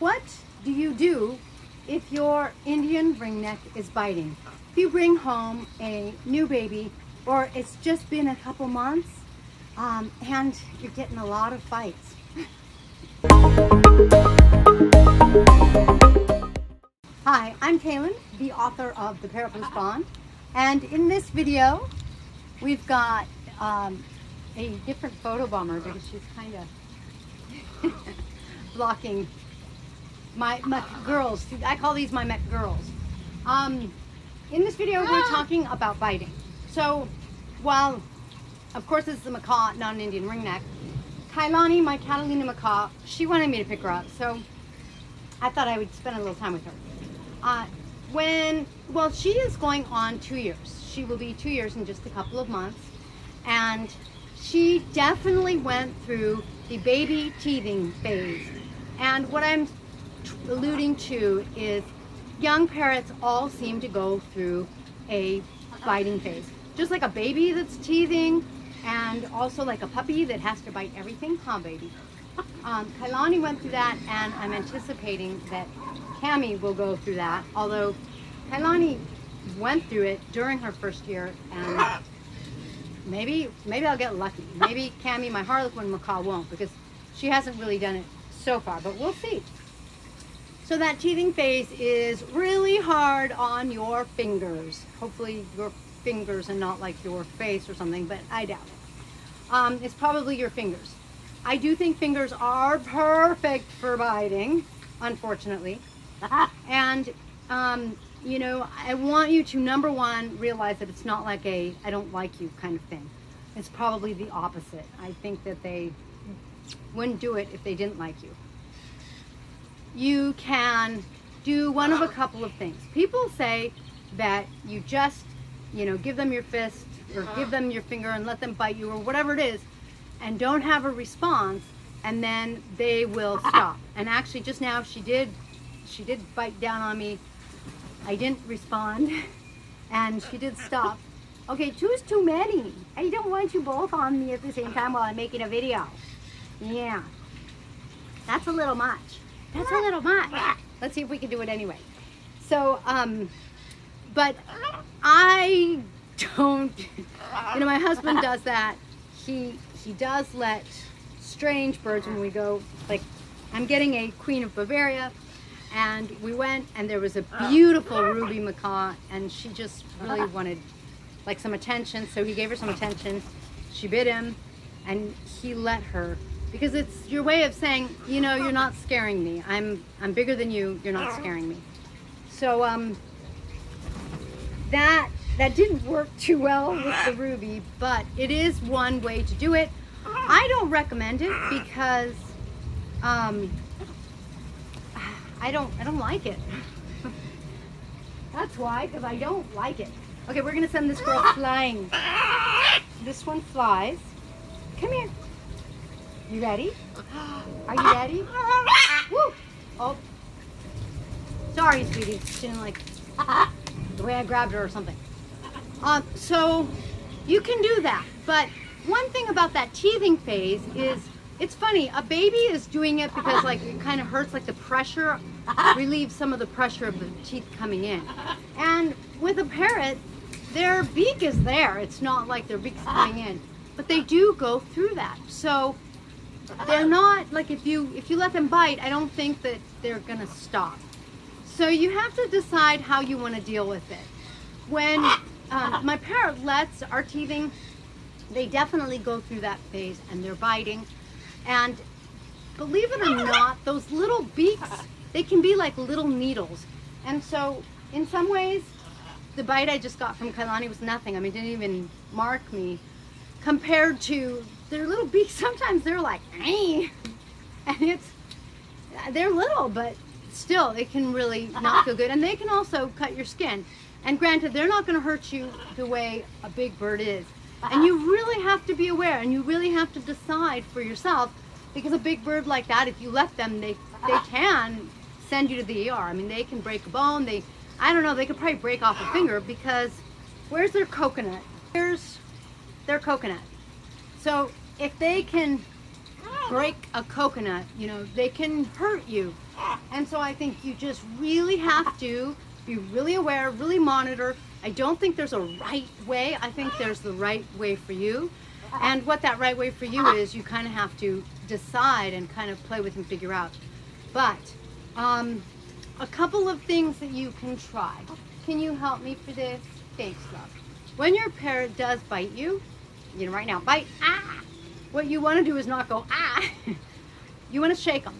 What do you do if your Indian ringneck is biting? If you bring home a new baby, or it's just been a couple months, and you're getting a lot of bites. Hi, I'm Kaylin, the author of The Parrot Bliss Bond, and in this video, we've got a different photo bomber because she's kind of blocking my mech girls. I call these my mech girls. In this video, we're talking about biting. So, while, of course, this is a macaw, not an Indian ringneck, Kailani, my Catalina macaw, she wanted me to pick her up, so I thought I would spend a little time with her. She is going on 2 years. She will be 2 years in just a couple of months, and she definitely went through the baby teething phase. And what I'm alluding to is young parrots all seem to go through a biting phase, just like a baby that's teething, and also like a puppy that has to bite everything, huh baby? Kailani went through that, and I'm anticipating that Cammy will go through that, although Kailani went through it during her first year, and maybe I'll get lucky. Maybe Cammy, my harlequin macaw, won't, because she hasn't really done it so far, but we'll see. So that teething phase is really hard on your fingers. Hopefully your fingers and not like your face or something, but I doubt it. It's probably your fingers. I do think fingers are perfect for biting, unfortunately. And, you know, I want you to, number one, realize that it's not like a "I don't like you" kind of thing. It's probably the opposite. I think that they wouldn't do it if they didn't like you. You can do one of a couple of things. People say that you just, you know, give them your fist or give them your finger and let them bite you or whatever it is, and don't have a response, and then they will stop. And actually just now she did bite down on me. I didn't respond and she did stop. Okay, two is too many. I don't want you both on me at the same time while I'm making a video. Yeah, that's a little much. That's a little much. Let's see if we can do it anyway. So, but I don't, you know, my husband does that. He does let strange birds, when we go, like, I'm getting a queen of Bavaria, and we went, and there was a beautiful Ruby macaw, and she just really wanted, like, some attention, so he gave her some attention. She bit him, and he let her, because it's your way of saying, you know, you're not scaring me. I'm bigger than you. You're not scaring me. So that didn't work too well with the Ruby, but it is one way to do it. I don't recommend it because I don't like it. That's why, because I don't like it. Okay, we're gonna send this girl flying. This one flies. Come here. You ready? Are you ready? Woo! Oh, sorry, sweetie. She didn't like the way I grabbed her or something. So you can do that. But one thing about that teething phase is, it's funny. A baby is doing it because, like, it kind of hurts, like the pressure relieves some of the pressure of the teeth coming in. And with a parrot, their beak is there. It's not like their beak's coming in, but they do go through that. So they're not, like, if you let them bite, I don't think that they're gonna stop. So you have to decide how you want to deal with it. When my parrotlets are teething, they definitely go through that phase and they're biting. And believe it or not, those little beaks, they can be like little needles. And so in some ways, the bite I just got from Kailani was nothing. I mean, it didn't even mark me compared to their little beaks. Sometimes they're like, "Ay!" and they're little, but still it can really not feel good. And they can also cut your skin. And granted, they're not gonna hurt you the way a big bird is. And you really have to be aware, and you really have to decide for yourself, because a big bird like that, if you let them, they can send you to the ER. I mean, they can break a bone. I don't know, they could probably break off a finger, because where's their coconut? Here's their coconut. So if they can break a coconut, you know, they can hurt you. And so I think you just really have to be really aware, really monitor. I don't think there's a right way. I think there's the right way for you. And what that right way for you is, you kind of have to decide and kind of play with and figure out. But a couple of things that you can try. Can you help me for this? Thanks, love. When your parrot does bite you, you know, right now, bite, ah! What you want to do is not go, ah! You want to shake them.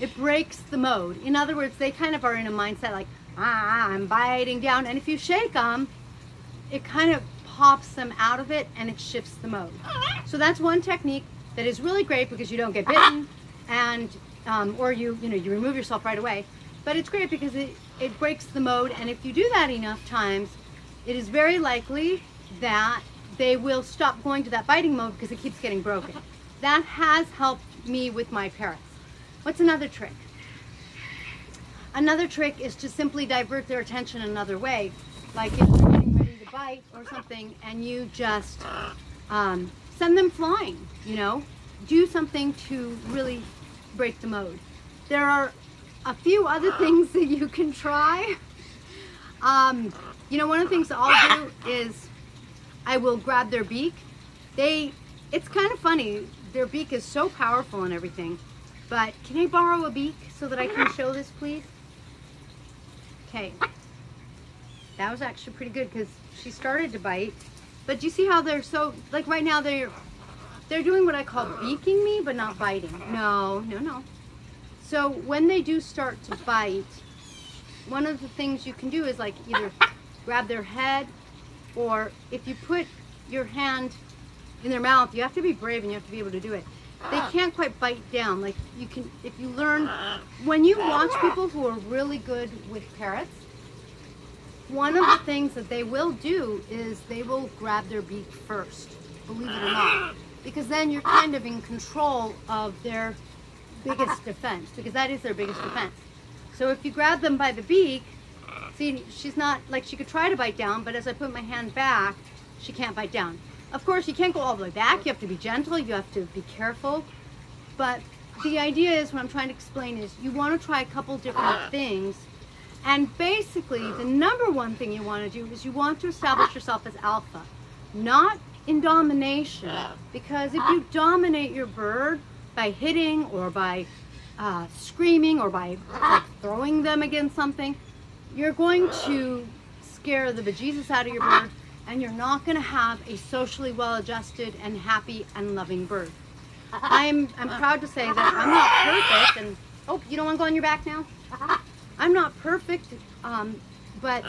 It breaks the mode. In other words, they kind of are in a mindset like, ah, I'm biting down. And if you shake them, it kind of pops them out of it and it shifts the mode. So that's one technique that is really great because you don't get bitten and, or you remove yourself right away. But it's great because it breaks the mode, and if you do that enough times, it is very likely that they will stop going to that biting mode because it keeps getting broken. That has helped me with my parrots. What's another trick? Another trick is to simply divert their attention another way. Like if they're getting ready to bite or something and you just send them flying, you know? Do something to really break the mode. There are a few other things that you can try. You know, one of the things that I'll do is I will grab their beak. It's kind of funny. Their beak is so powerful and everything. But can I borrow a beak so that I can show this, please? Okay. That was actually pretty good because she started to bite. But do you see how they're so, like right now they're doing what I call beaking me, but not biting. No, no, no. So when they do start to bite, one of the things you can do is like either grab their head, or if you put your hand in their mouth, you have to be brave and you have to be able to do it. They can't quite bite down. Like you can, if you learn, when you watch people who are really good with parrots, one of the things that they will do is they will grab their beak first, believe it or not, because then you're kind of in control of their biggest defense, because that is their biggest defense. So if you grab them by the beak, see, she's not, like she could try to bite down, but as I put my hand back, she can't bite down. Of course, you can't go all the way back. You have to be gentle. You have to be careful. But the idea is, what I'm trying to explain is, you want to try a couple different things. And basically, the number one thing you want to do is you want to establish yourself as alpha, not in domination. Because if you dominate your bird by hitting or by screaming or by like, throwing them against something, you're going to scare the bejesus out of your bird. And you're not going to have a socially well-adjusted and happy and loving bird. I'm proud to say that I'm not perfect, and oh, you don't want to go on your back now? I'm not perfect, but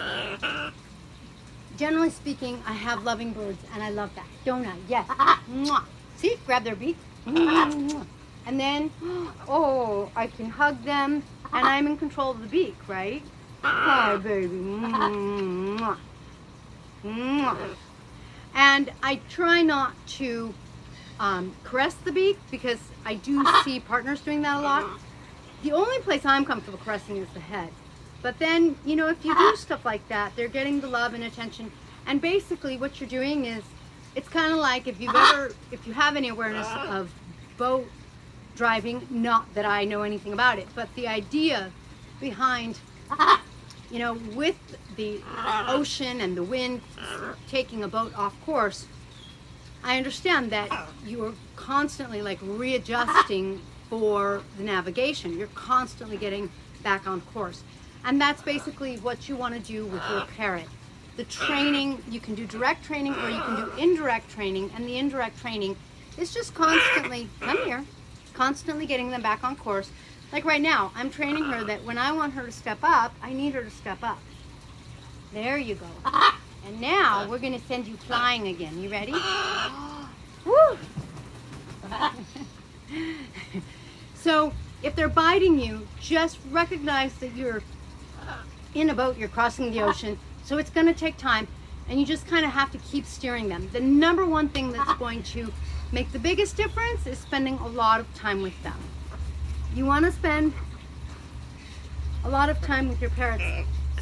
generally speaking, I have loving birds, and I love that. Don't I? Yes. Mwah. See? Grab their beak. And then, oh, I can hug them, and I'm in control of the beak, right? Hi, baby. Mwah. And I try not to caress the beak because I do see partners doing that a lot. The only place I'm comfortable caressing is the head. But then, you know, if you do stuff like that, they're getting the love and attention. And basically what you're doing is, it's kind of like if you have any awareness of boat driving, not that I know anything about it, but the idea behind, you know, with the ocean and the wind taking a boat off course, I understand that you are constantly like readjusting for the navigation. You're constantly getting back on course. And that's basically what you want to do with your parrot. The training, you can do direct training or you can do indirect training. And the indirect training is just constantly, come here, constantly getting them back on course. Like right now, I'm training her that when I want her to step up, I need her to step up. There you go. And now we're going to send you flying again. You ready? Woo! So if they're biting you, just recognize that you're in a boat, you're crossing the ocean, so it's going to take time, and you just kind of have to keep steering them. The number one thing that's going to make the biggest difference is spending a lot of time with them. You want to spend a lot of time with your parrots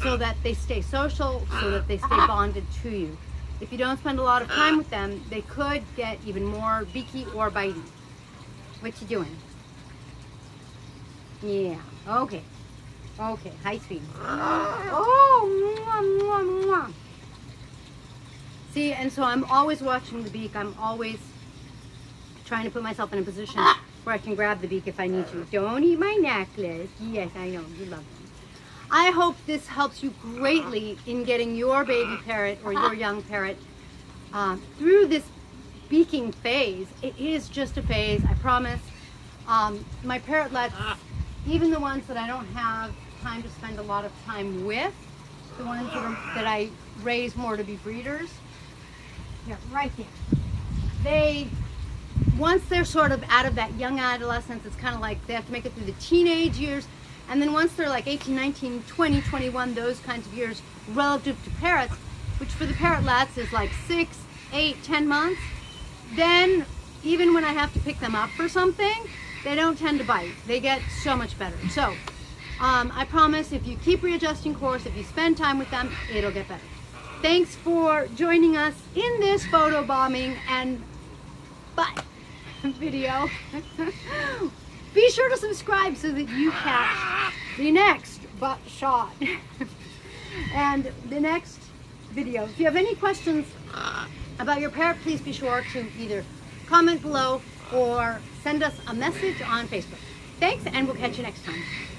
so that they stay social, so that they stay bonded to you. If you don't spend a lot of time with them, they could get even more beaky or bitey. What you doing? Yeah. Okay. Okay. High speed. Oh, mwah, mwah, mwah. See, and so I'm always watching the beak. I'm always trying to put myself in a position where I can grab the beak if I need to. Don't eat my necklace. Yes, I know. You love them. I hope this helps you greatly in getting your baby parrot or your young parrot through this beaking phase. It is just a phase, I promise. My parrotlets, even the ones that I don't have time to spend a lot of time with, the ones that I raise more to be breeders, yeah, right there. Once they're sort of out of that young adolescence, it's kind of like they have to make it through the teenage years. And then once they're like 18, 19, 20, 21, those kinds of years relative to parrots, which for the parrotlets is like 6, 8, 10 months, then even when I have to pick them up for something, they don't tend to bite. They get so much better. So I promise if you keep readjusting course, if you spend time with them, it'll get better. Thanks for joining us in this photo bombing and butt video. Be sure to subscribe so that you catch the next butt shot and the next video. If you have any questions about your parrot, please be sure to either comment below or send us a message on Facebook. Thanks, and we'll catch you next time.